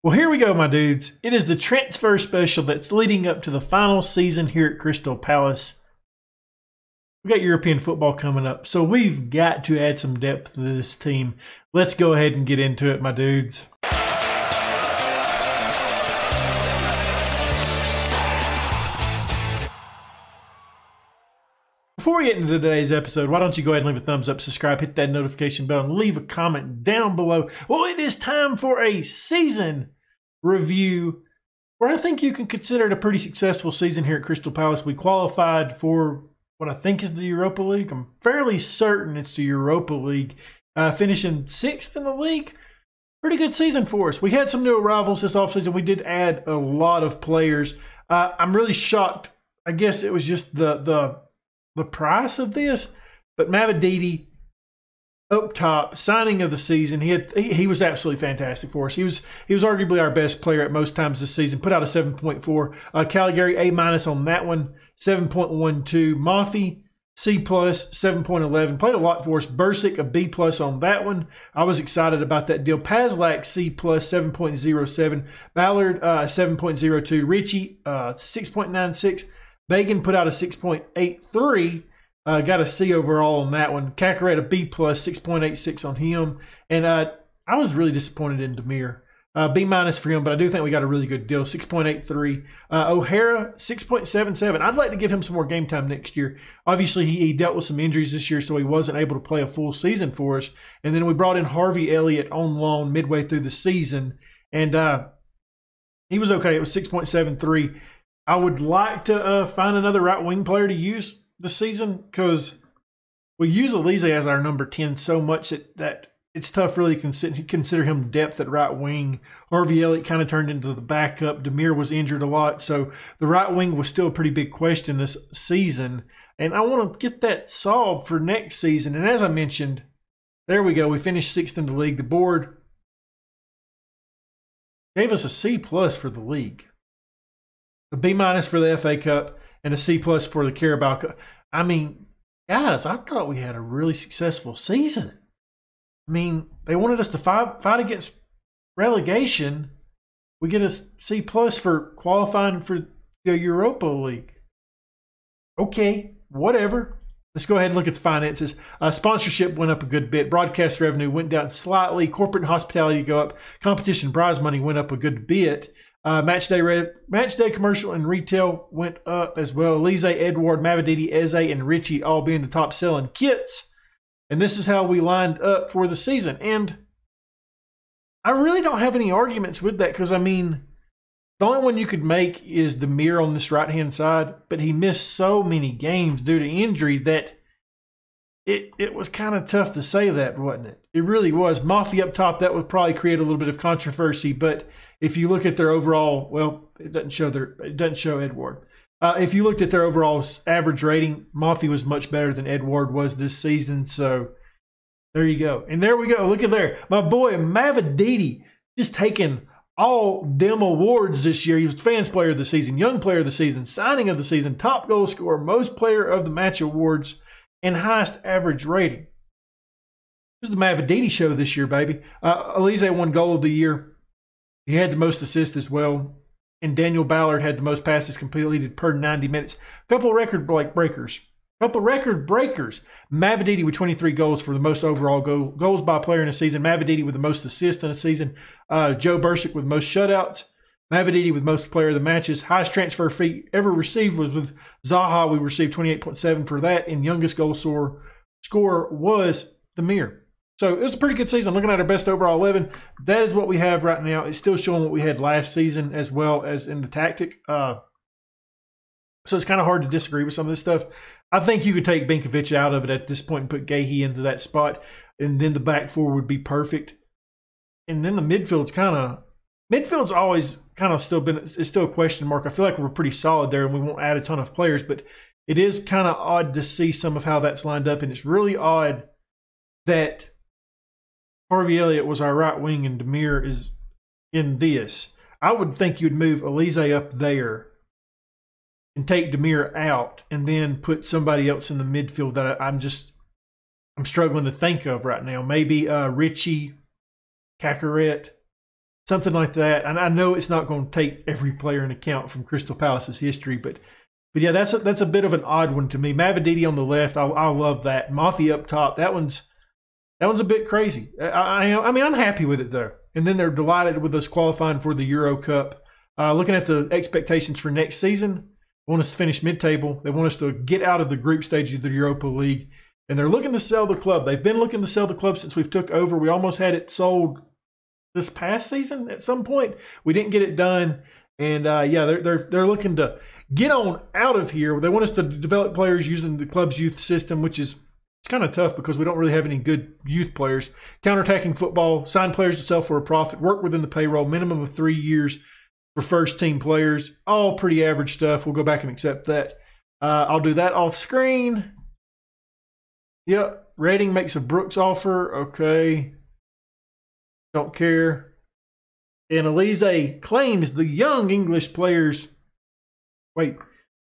Well, here we go, my dudes. It is the transfer special that's leading up to the final season here at Crystal Palace. We've got European football coming up, so we've got to add some depth to this team. Let's go ahead and get into it, my dudes. Before we get into today's episode, why don't you go ahead and leave a thumbs up, subscribe, hit that notification bell, and leave a comment down below. Well, it is time for a season review where I think you can consider it a pretty successful season here at Crystal Palace. We qualified for what I think is the Europa League. I'm fairly certain it's the Europa League, finishing 6th in the league. Pretty good season for us. We had some new arrivals this offseason. We did add a lot of players. I'm really shocked. I guess it was just the price of this, but Mavididi up top, signing of the season, he was absolutely fantastic for us. He was arguably our best player at most times this season. Put out a 7.4. Caligari A- on that one, 7.12. Moffey C+, 7.11. Played a lot for us. Bursik a B+ on that one. I was excited about that deal. Pazlak C+, 7.07. Ballard 7.02. Ritchie 6.96. Bagan put out a 6.83, got a C overall on that one. Kakarata B+, 6.86 on him. And I was really disappointed in Demir. B- for him, but I do think we got a really good deal, 6.83. O'Hara, 6.77. I'd like to give him some more game time next year. Obviously, he dealt with some injuries this year, so he wasn't able to play a full season for us. And then we brought in Harvey Elliott on loan midway through the season, and he was okay. It was 6.73. I would like to find another right wing player to use this season because we use Alize as our number 10 so much that it's tough really consider him depth at right wing. Harvey Elliott kind of turned into the backup. Demir was injured a lot, so the right wing was still a pretty big question this season. And I want to get that solved for next season. And as I mentioned, there we go. We finished 6th in the league. The board gave us a C+ for the league, a B- for the FA Cup, and a C+ for the Carabao Cup. I mean, guys, I thought we had a really successful season. I mean, they wanted us to fight against relegation. We get a C+ for qualifying for the Europa League. Okay, whatever. Let's go ahead and look at the finances. Sponsorship went up a good bit. Broadcast revenue went down slightly. Corporate and hospitality go up. Competition prize money went up a good bit. Match day commercial and retail went up as well. Alize, Edward, Mavididi, Eze, and Ritchie all being the top selling kits. And this is how we lined up for the season. And I really don't have any arguments with that because, I mean, the only one you could make is Demir on this right-hand side, but he missed so many games due to injury that it was kind of tough to say that, wasn't it? It really was. Moffey up top, that would probably create a little bit of controversy, but if you look at their overall, well, it doesn't show Edward. If you looked at their overall average rating, Moffey was much better than Edward was this season, so there you go. And there we go. Look at there. My boy Mavididi just taking all them awards this year. He was Fans Player of the Season, Young Player of the Season, Signing of the Season, Top Goal Scorer, Most Player of the Match awards, and highest average rating. This is the Mavididi show this year, baby. Alize won Goal of the Year. He had the most assists as well. And Daniel Ballard had the most passes completed per 90 minutes. A couple of record breakers. Mavididi with 23 goals for the most overall goals by player in a season. Mavididi with the most assists in a season. Joe Bursik with most shutouts. Mavididi with most player of the matches. Highest transfer fee ever received was with Zaha. We received 28.7 for that. And youngest goal scorer was Demir. So it was a pretty good season. Looking at our best overall 11, that is what we have right now. It's still showing what we had last season as well as in the tactic. So it's kind of hard to disagree with some of this stuff. I think you could take Benkovic out of it at this point and put Guéhi into that spot. And then the back four would be perfect. And then the midfield's kind of... midfield's always kind of still a question mark. I feel like we're pretty solid there and we won't add a ton of players, but it is kind of odd to see some of how that's lined up. And it's really odd that Harvey Elliott was our right wing and Demir is in this. I would think you'd move Alize up there and take Demir out and then put somebody else in the midfield that I'm struggling to think of right now. Maybe Ritchie, Kakarata, something like that. And I know it's not going to take every player in account from Crystal Palace's history, but yeah, that's a bit of an odd one to me. Mavididi on the left, I love that. Moffey up top, that one's a bit crazy. I mean, I'm happy with it though. And then they're delighted with us qualifying for the Euro Cup. Looking at the expectations for next season, they want us to finish mid-table. They want us to get out of the group stage of the Europa League. And they're looking to sell the club. They've been looking to sell the club since we've took over. We almost had it sold this past season at some point. We didn't get it done. And yeah, they're looking to get on out of here. They want us to develop players using the club's youth system, which is it's kind of tough because we don't really have any good youth players. Counterattacking football, sign players to sell for a profit, work within the payroll, minimum of 3 years for first-team players. All pretty average stuff. We'll go back and accept that. I'll do that off screen. Yep, Reading makes a Brooks offer. Okay. Don't care. And Alize claims the young English players. Wait,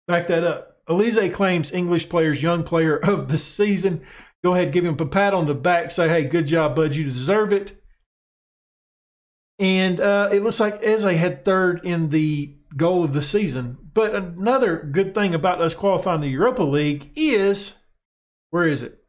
back that up. Alize claims English players, young player of the season. Go ahead, give him a pat on the back. Say, hey, good job, bud. You deserve it. And it looks like Eze had third in the goal of the season. But another good thing about us qualifying the Europa League is... where is it?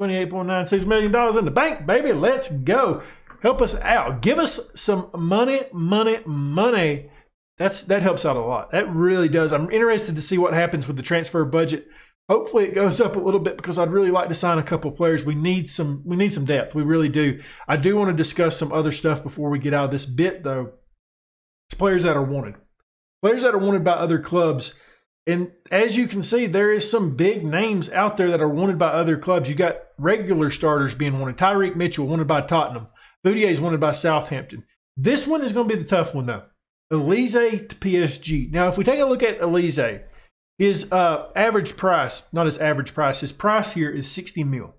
$28.96 million in the bank, baby. Let's go. Help us out. Give us some money, money, money. That helps out a lot. That really does. I'm interested to see what happens with the transfer budget. Hopefully it goes up a little bit because I'd really like to sign a couple players. We need some depth. We really do. I do want to discuss some other stuff before we get out of this bit, though. It's players that are wanted. Players that are wanted by other clubs. And as you can see, there is some big names out there that are wanted by other clubs. You got regular starters being wanted. Tyrick Mitchell wanted by Tottenham. Boutier is wanted by Southampton. This one is going to be the tough one, though. Alize to PSG. Now, if we take a look at Alize, his average price, not his average price, his price here is 60 mil.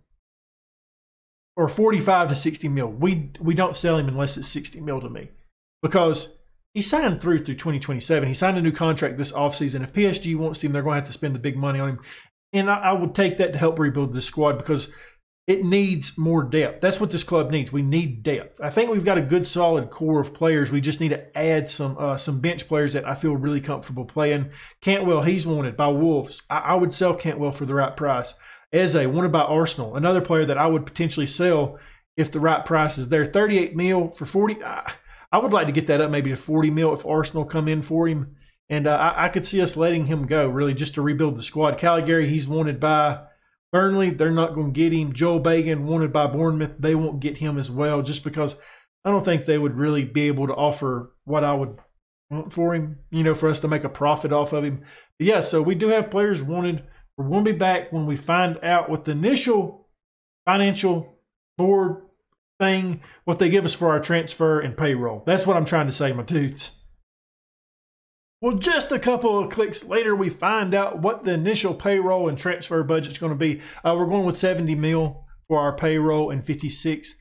Or 45 to 60 mil. We don't sell him unless it's 60 mil to me. Because... he signed through 2027. He signed a new contract this offseason. If PSG wants him, they're going to have to spend the big money on him. And I would take that to help rebuild this squad because it needs more depth. That's what this club needs. We need depth. I think we've got a good, solid core of players. We just need to add some bench players that I feel really comfortable playing. Cantwell, he's wanted by Wolves. I would sell Cantwell for the right price. Eze, wanted by Arsenal. Another player that I would potentially sell if the right price is there. 38 mil for 40... I would like to get that up maybe to 40 mil if Arsenal come in for him. And I could see us letting him go, really, just to rebuild the squad. Caligari, he's wanted by Burnley. They're not going to get him. Joel Bagan, wanted by Bournemouth. They won't get him as well just because I don't think they would really be able to offer what I would want for him, you know, for us to make a profit off of him. But yeah, so we do have players wanted. We're going to be back when we find out what the initial financial board thing, what they give us for our transfer and payroll. That's what I'm trying to say, my dudes. Well, just a couple of clicks later, we find out what the initial payroll and transfer budget's going to be. We're going with 70 mil for our payroll and 56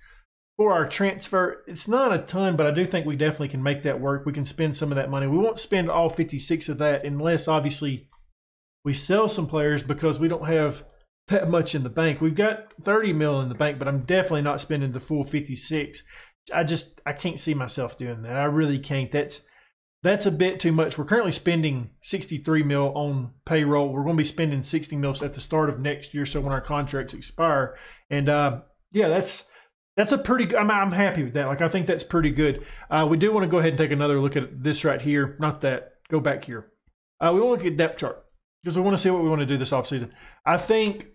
for our transfer. It's not a ton, but I do think we definitely can make that work. We can spend some of that money. We won't spend all 56 of that unless, obviously, we sell some players because we don't have that much in the bank. We've got 30 mil in the bank, but I'm definitely not spending the full 56. I can't see myself doing that. I really can't. That's a bit too much. We're currently spending 63 mil on payroll. We're going to be spending 60 mil at the start of next year, so when our contracts expire. And yeah, that's a pretty, I'm happy with that. Like, I think that's pretty good. We do want to go ahead and take another look at this right here. Not that. Go back here. We want to look at depth chart because we want to see what we want to do this offseason. I think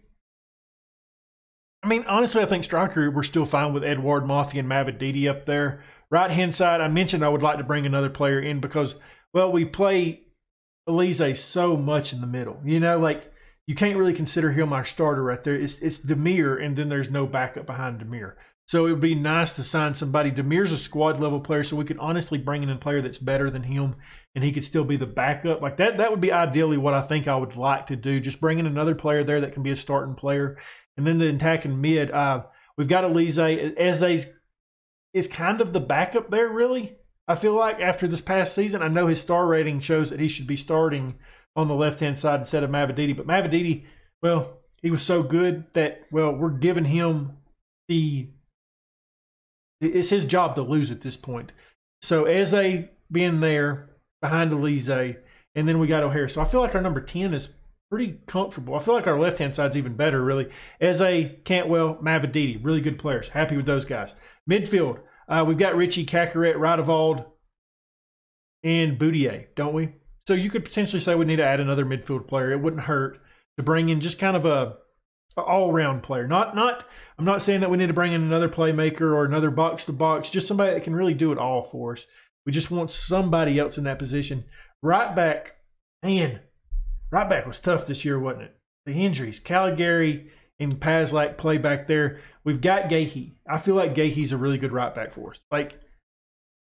striker, we're still fine with Edward, Moffey, and Mavididi up there. Right-hand side, I mentioned I would like to bring another player in because, well, we play Alize so much in the middle. You know, like, you can't really consider him our starter right there. It's Demir, and then there's no backup behind Demir. So it would be nice to sign somebody. Demir's a squad-level player, so we could honestly bring in a player that's better than him, and he could still be the backup. Like, that would be ideally what I think I would like to do, just bring in another player there that can be a starting player. And then the attacking mid, we've got Alize. Eze is kind of the backup there, really, I feel like, after this past season. I know his star rating shows that he should be starting on the left-hand side instead of Mavididi. But Mavididi, well, he was so good that, well, we're giving him the It's his job to lose at this point. So Eze being there behind Alize, and then we got O'Hare. So I feel like our number 10 is pretty comfortable. I feel like our left-hand side's even better, really. Eze, Cantwell, Mavididi, really good players. Happy with those guys. Midfield, we've got Ritchie, Kakarata, Radevold, and Boutier, don't we? So you could potentially say we need to add another midfield player. It wouldn't hurt to bring in just kind of a all-round player. I'm not saying that we need to bring in another playmaker or another box-to-box, just somebody that can really do it all for us. We just want somebody else in that position. Right back, man, right back was tough this year, wasn't it? The injuries, Caligari and Pazlak play back there. We've got Guéhi. I feel like Guéhi's a really good right back for us. Like,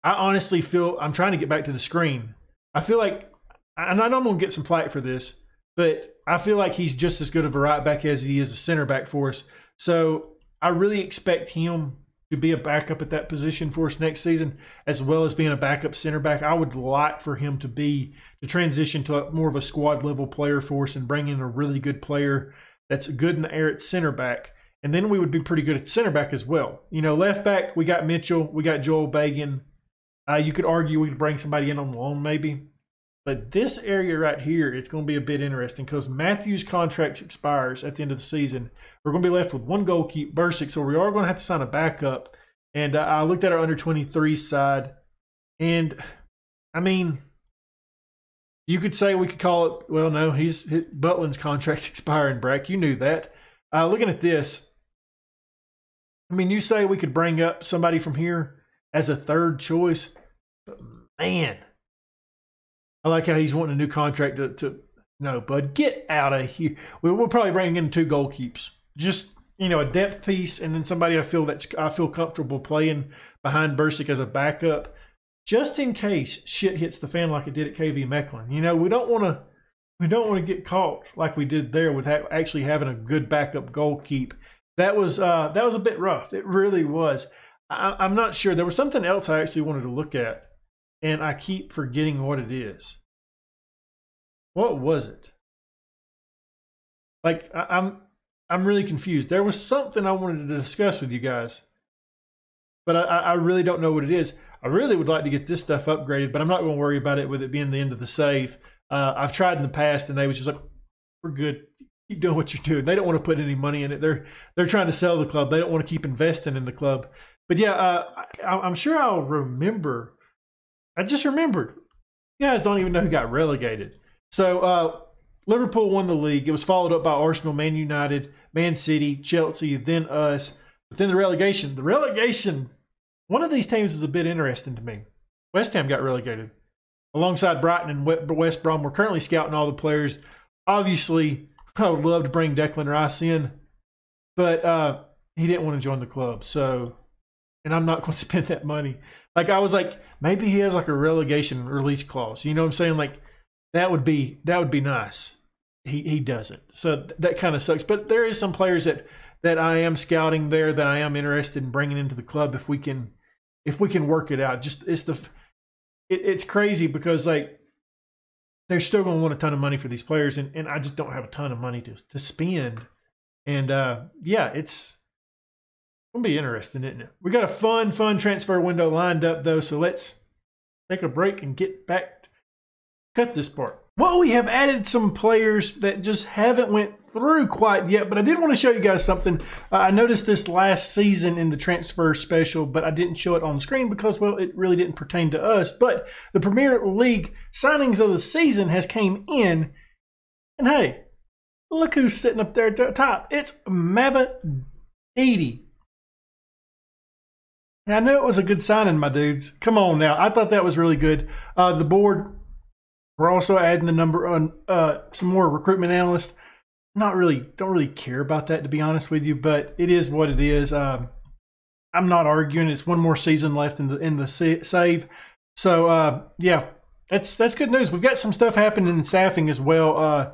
I honestly feel, I'm trying to get back to the screen. I feel like, and I know I'm going to get some flack for this, but I feel like he's just as good of a right back as he is a center back for us. So I really expect him to be a backup at that position for us next season, as well as being a backup center back. I would like for him to be, to transition to more of a squad level player for us and bring in a really good player that's good in the air at center back. And then we would be pretty good at center back as well. You know, left back, we got Mitchell, we got Joel Bagan. You could argue we could bring somebody in on loan maybe. But this area right here, it's going to be a bit interesting because Matthew's contract expires at the end of the season. We're going to be left with one goalkeeper, Bursik, so we are going to have to sign a backup. And I looked at our under-23 side, and, I mean, you could say we could call it, well, no, Butland's contract's expiring, Brack. You knew that. Looking at this, I mean, you say we could bring up somebody from here as a third choice, but, man, I like how he's wanting a new contract to no, bud, get out of here. We'll probably bring in two goalkeepers. Just, you know, a depth piece and then somebody I feel comfortable playing behind Bursik as a backup just in case shit hits the fan like it did at KV Mechelen. You know, we don't want to get caught like we did there with actually having a good backup goalkeeper. That was a bit rough. It really was. I'm not sure. There was something else I actually wanted to look at. And I keep forgetting what it is. What was it? Like, I'm really confused. There was something I wanted to discuss with you guys. But I really don't know what it is. I really would like to get this stuff upgraded, but I'm not going to worry about it with it being the end of the save. I've tried in the past, and they was just like, we're good. Keep doing what you're doing. They don't want to put any money in it. They're trying to sell the club. They don't want to keep investing in the club. But, yeah, I'm sure I'll remember. I just remembered. You guys don't even know who got relegated. So Liverpool won the league. It was followed up by Arsenal, Man United, Man City, Chelsea, then us. But then the relegation. The relegation, one of these teams is a bit interesting to me. West Ham got relegated. Alongside Brighton and West Brom, we're currently scouting all the players. Obviously, I would love to bring Declan Rice in, but he didn't want to join the club. So, and I'm not going to spend that money. Like, I was like, maybe he has like a relegation release clause. You know what I'm saying? Like, that would be nice. He doesn't. So that kind of sucks. But there is some players that I am scouting there that I am interested in bringing into the club if we can work it out. Just it's crazy because like they're still going to want a ton of money for these players, and I just don't have a ton of money to spend. And yeah, it's going to be interesting, isn't it? We got a fun transfer window lined up, though, so let's take a break and get back, cut this part. Well, we have added some players that just haven't went through quite yet, but I did want to show you guys something. I noticed this last season in the transfer special, but I didn't show it on the screen because, well, it really didn't pertain to us. But the Premier League signings of the season has came in, and hey, look who's sitting up there at the top. It's Mavididi. And I knew it was a good signing, my dudes. Come on now. I thought that was really good. The board, we're also adding the number on some more recruitment analysts. Don't really care about that, to be honest with you, but it is what it is. I'm not arguing. It's one more season left in the save. So, yeah, that's good news. We've got some stuff happening in staffing as well.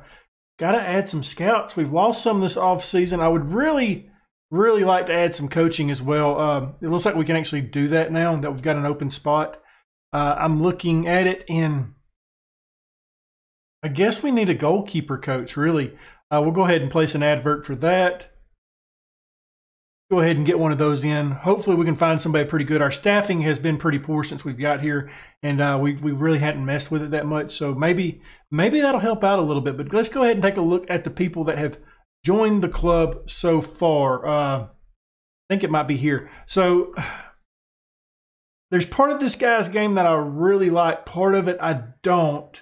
Got to add some scouts. We've lost some this offseason. I would really like to add some coaching as well. It looks like we can actually do that now that we've got an open spot. I'm looking at it in, I guess we need a goalkeeper coach, really. We'll go ahead and place an advert for that. go ahead and get one of those in. Hopefully we can find somebody pretty good. Our staffing has been pretty poor since we've got here, and we really hadn't messed with it that much. So maybe that'll help out a little bit. But let's go ahead and take a look at the people that have joined the club so far. I think it might be here. So there's part of this guy's game that I really like. Part of it I don't.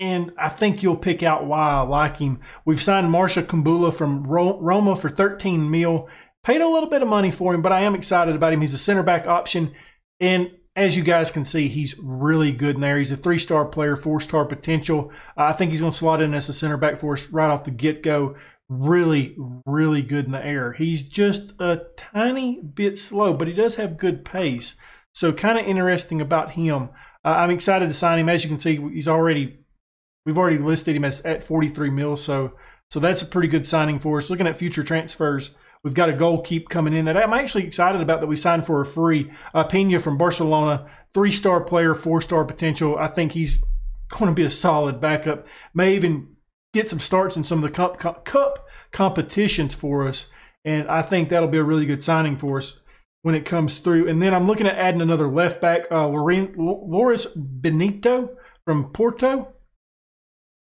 And I think you'll pick out why I like him. We've signed Marash Kumbulla from Roma for 13 mil. Paid a little bit of money for him, but I am excited about him. He's a center back option. And as you guys can see, he's really good in there. He's a 3-star player, 4-star potential. I think he's going to slot in as a center back for us right off the get-go. Really, really good in the air. He's just a tiny bit slow, but he does have good pace. So kind of interesting about him. I'm excited to sign him. As you can see, we've already listed him at 43 mil, so that's a pretty good signing for us. Looking at future transfers, we've got a goalkeeper coming in that I'm actually excited about that we signed for a free. Peña from Barcelona, 3-star player, 4-star potential. I think he's going to be a solid backup. May even get some starts in some of the cup competitions for us, and I think that'll be a really good signing for us when it comes through. And then I'm looking at adding another left back, Loris Benito from Porto.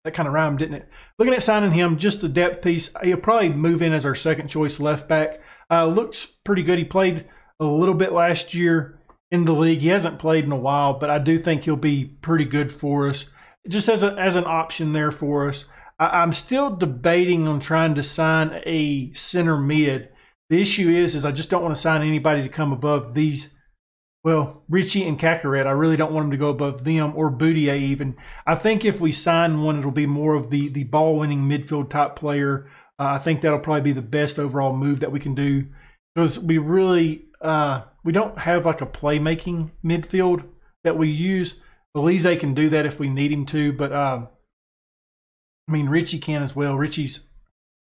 That kind of rhymed, didn't it? Looking at signing him, just the depth piece. He'll probably move in as our second choice left back. Looks pretty good. He played a little bit last year in the league. He hasn't played in a while, but I do think he'll be pretty good for us. Just as an option there for us. I'm still debating on trying to sign a center mid. The issue is I just don't want to sign anybody to come above these. Well, Ritchie and Kakarata, I really don't want them to go above them, or Boutier even. I think if we sign one, it'll be more of the ball-winning midfield type player. I think that'll probably be the best overall move that we can do, because we really we don't have like a playmaking midfield that we use. Alize can do that if we need him to, but I mean Ritchie can as well. Ritchie's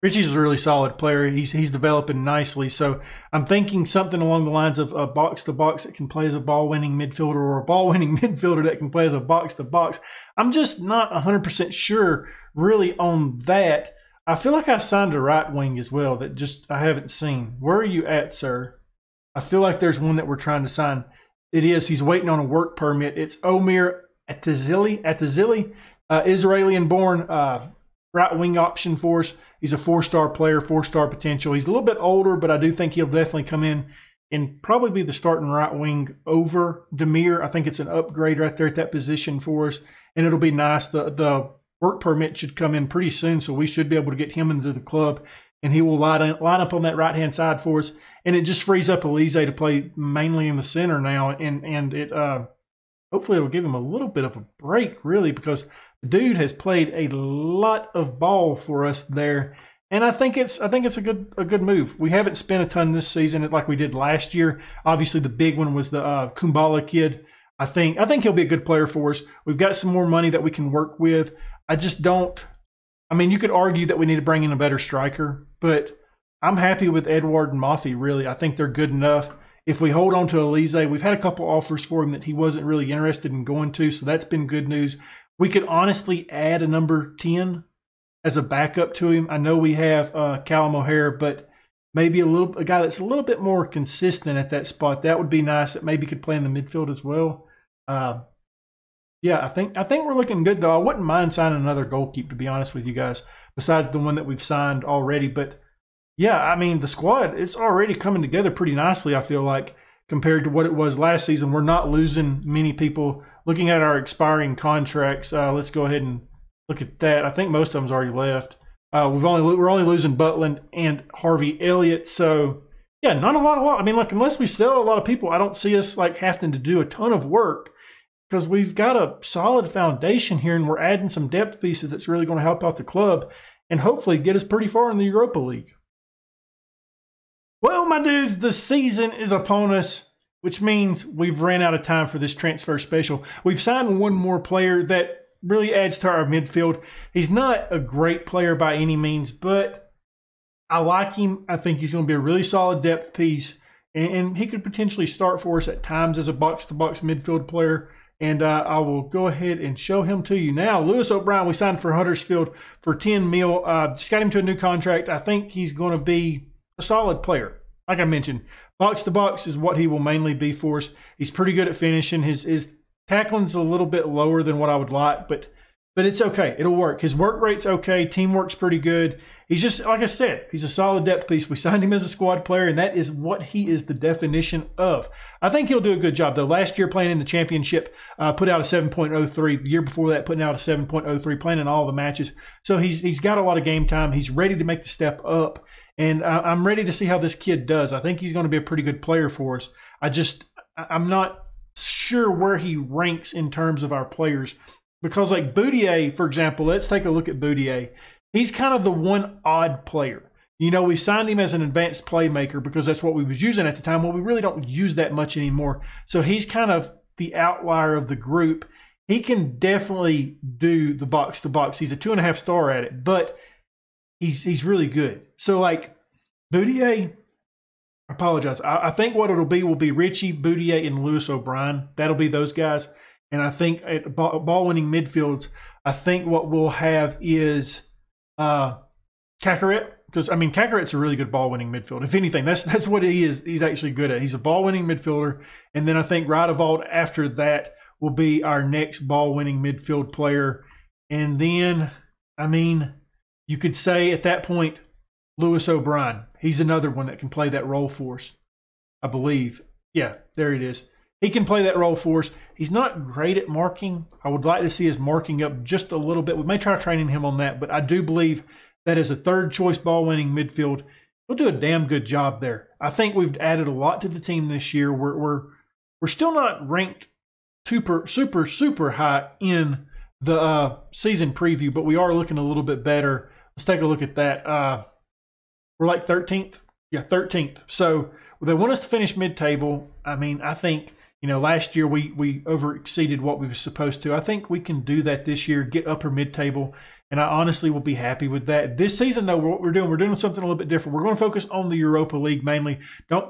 a really solid player. He's developing nicely. So I'm thinking something along the lines of a box-to-box that can play as a ball-winning midfielder, or a ball-winning midfielder that can play as a box-to-box. I'm just not 100% sure really on that. I feel like I signed a right wing as well that just I haven't seen. Where are you at, sir? I feel like there's one that we're trying to sign. It is. He's waiting on a work permit. It's Omer Atzili, Israeli-born right wing option for us. He's a 4-star player, 4-star potential. He's a little bit older, but I do think he'll definitely come in and probably be the starting right wing over Demir. I think it's an upgrade right there at that position for us, and it'll be nice. The work permit should come in pretty soon, so we should be able to get him into the club, and he will line up on that right-hand side for us, and it just frees up Alize to play mainly in the center now, and it hopefully it'll give him a little bit of a break, really, because the dude has played a lot of ball for us there, and I think it's a good move. We haven't spent a ton this season like we did last year. Obviously, the big one was the Kumbulla kid. I think he'll be a good player for us. We've got some more money that we can work with. I just don't. I mean, you could argue that we need to bring in a better striker, but I'm happy with Edward and Moffey. Really, I think they're good enough. If we hold on to Alize, we've had a couple offers for him that he wasn't really interested in going to, so that's been good news. We could honestly add a number 10 as a backup to him. I know we have Callum O'Hare, but maybe a guy that's a little bit more consistent at that spot. That would be nice. That maybe could play in the midfield as well. Yeah, I think we're looking good, though. I wouldn't mind signing another goalkeeper, to be honest with you guys, besides the one that we've signed already, but yeah, I mean, the squad, it's already coming together pretty nicely, I feel like, compared to what it was last season. We're not losing many people. Looking at our expiring contracts, let's go ahead and look at that. I think most of them's already left. We're only losing Butland and Harvey Elliott. So, yeah, not a lot. I mean, like, unless we sell a lot of people, I don't see us, like, having to do a ton of work, because we've got a solid foundation here, and we're adding some depth pieces that's really going to help out the club and hopefully get us pretty far in the Europa League. Well, my dudes, the season is upon us, which means we've ran out of time for this transfer special. We've signed one more player that really adds to our midfield. He's not a great player by any means, but I like him. I think he's going to be a really solid depth piece, and he could potentially start for us at times as a box-to-box midfield player. And I will go ahead and show him to you now. Lewis O'Brien, we signed for Huddersfield for 10 mil. Just got him to a new contract. I think he's going to be a solid player. Like I mentioned, box to box is what he will mainly be for us. He's pretty good at finishing. His tackling's a little bit lower than what I would like, but it's okay. It'll work. His work rate's okay. Teamwork's pretty good. He's just, like I said, he's a solid depth piece. We signed him as a squad player, and that is what he is the definition of. I think he'll do a good job, though. Last year, playing in the championship, put out a 7.03. The year before that, putting out a 7.03, playing in all the matches. So he's got a lot of game time. He's ready to make the step up, and I'm ready to see how this kid does. I think he's going to be a pretty good player for us. I'm not sure where he ranks in terms of our players. Because like Boutier, for example, let's take a look at Boutier. He's kind of the one odd player. You know, we signed him as an advanced playmaker because that's what we was using at the time. Well, we really don't use that much anymore. So he's kind of the outlier of the group. He can definitely do the box-to-box. He's a 2.5-star at it, but he's really good. So like Boutier, I apologize. I think what it'll be will be Ritchie, Boutier, and Lewis O'Brien. That'll be those guys. And I think at ball-winning midfields, I think what we'll have is Kakarata. Because, I mean, Kakarata's a really good ball-winning midfield. If anything, that's what he is. He's actually good at. He's a ball-winning midfielder. And then I think Radevold after that will be our next ball-winning midfield player. And then, I mean, you could say at that point, Lewis O'Brien. He's another one that can play that role for us, I believe. Yeah, there it is. He can play that role for us. He's not great at marking. I would like to see his marking up just a little bit. We may try training him on that, but I do believe that as a third-choice ball-winning midfield, he'll do a damn good job there. I think we've added a lot to the team this year. We're still not ranked super high in the season preview, but we are looking a little bit better. Let's take a look at that. We're like 13th. Yeah, 13th. So they want us to finish mid-table. I mean, I think... You know, last year we over-exceeded what we were supposed to. I think we can do that this year, get upper mid-table, and I honestly will be happy with that. This season, though, what we're doing something a little bit different. We're going to focus on the Europa League mainly.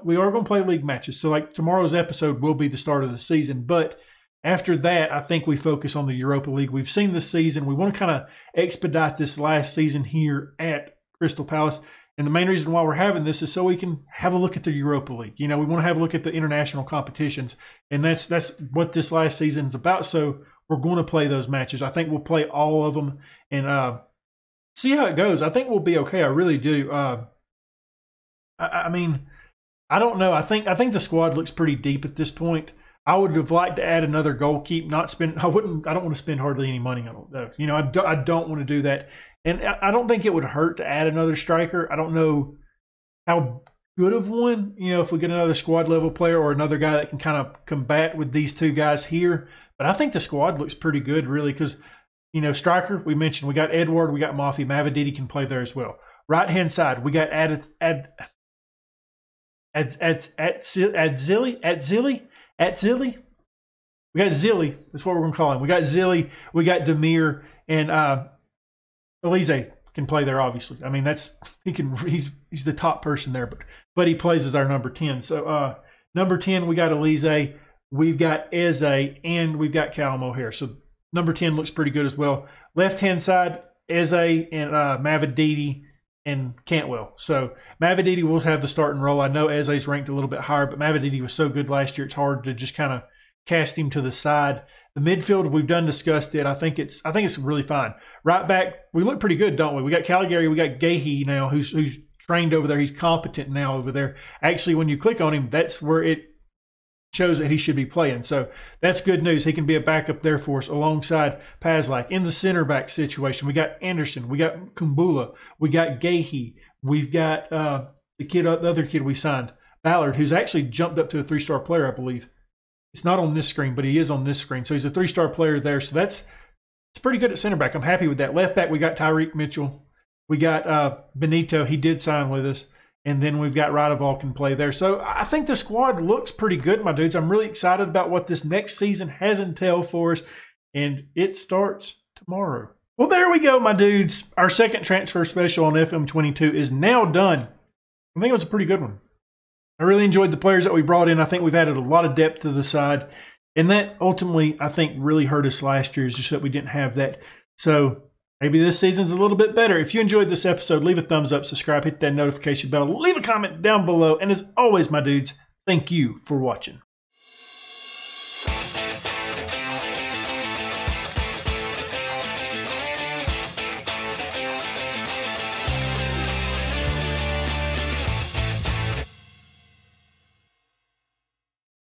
We are going to play league matches, so like tomorrow's episode will be the start of the season. But after that, I think we focus on the Europa League. We've seen this season. We want to kind of expedite this last season here at Crystal Palace. And the main reason why we're having this is so we can have a look at the Europa League. You know, we want to have a look at the international competitions. And that's what this last season is about. So we're going to play those matches. I think we'll play all of them and see how it goes. I think we'll be okay. I really do. I mean, I don't know. I think the squad looks pretty deep at this point. I would have liked to add another goalkeeper. I don't want to spend hardly any money on it. You know, I don't want to do that. And I don't think it would hurt to add another striker. I don't know how good of one, you know, if we get another squad level player or another guy that can kind of combat with these two guys here. But I think the squad looks pretty good, really, because, you know, striker, we mentioned we got Edward, we got Moffey, Mavididi can play there as well. Right-hand side, we got Atzili. We got Zilli. That's what we're going to call him. We got Zilli. We got Demir. And Alize can play there, obviously. I mean, he's the top person there, but he plays as our number 10. So number 10, we got Alize, we've got Eze, and we've got Callum O'Hare. So number 10 looks pretty good as well. Left-hand side, Eze and Mavididi and Cantwell. So Mavididi will have the starting role. I know Eze's ranked a little bit higher, but Mavididi was so good last year, it's hard to just kind of cast him to the side. The midfield, we've discussed it. I think it's really fine. Right back, we look pretty good, don't we? We got Caligari, we got Guéhi now, who's trained over there. He's competent now over there. Actually, when you click on him, that's where it shows that he should be playing. So that's good news. He can be a backup there for us alongside Pazlak. In the center back situation, we got Anderson, we got Kumbulla, we got Guéhi, we've got the other kid we signed, Ballard, who's actually jumped up to a 3-star player, I believe. It's not on this screen, but he is on this screen. So he's a 3-star player there. So it's pretty good at center back. I'm happy with that. Left back, we got Tyrick Mitchell. We got Benito. He did sign with us. And then we've got Radevold can play there. So I think the squad looks pretty good, my dudes. I'm really excited about what this next season has in tow for us. And it starts tomorrow. Well, there we go, my dudes. Our second transfer special on FM22 is now done. I think it was a pretty good one. I really enjoyed the players that we brought in. I think we've added a lot of depth to the side. And that ultimately, I think, really hurt us last year is just that we didn't have that. So Maybe this season's a little bit better. If you enjoyed this episode, leave a thumbs up, subscribe, hit that notification bell, leave a comment down below, and as always, my dudes, thank you for watching.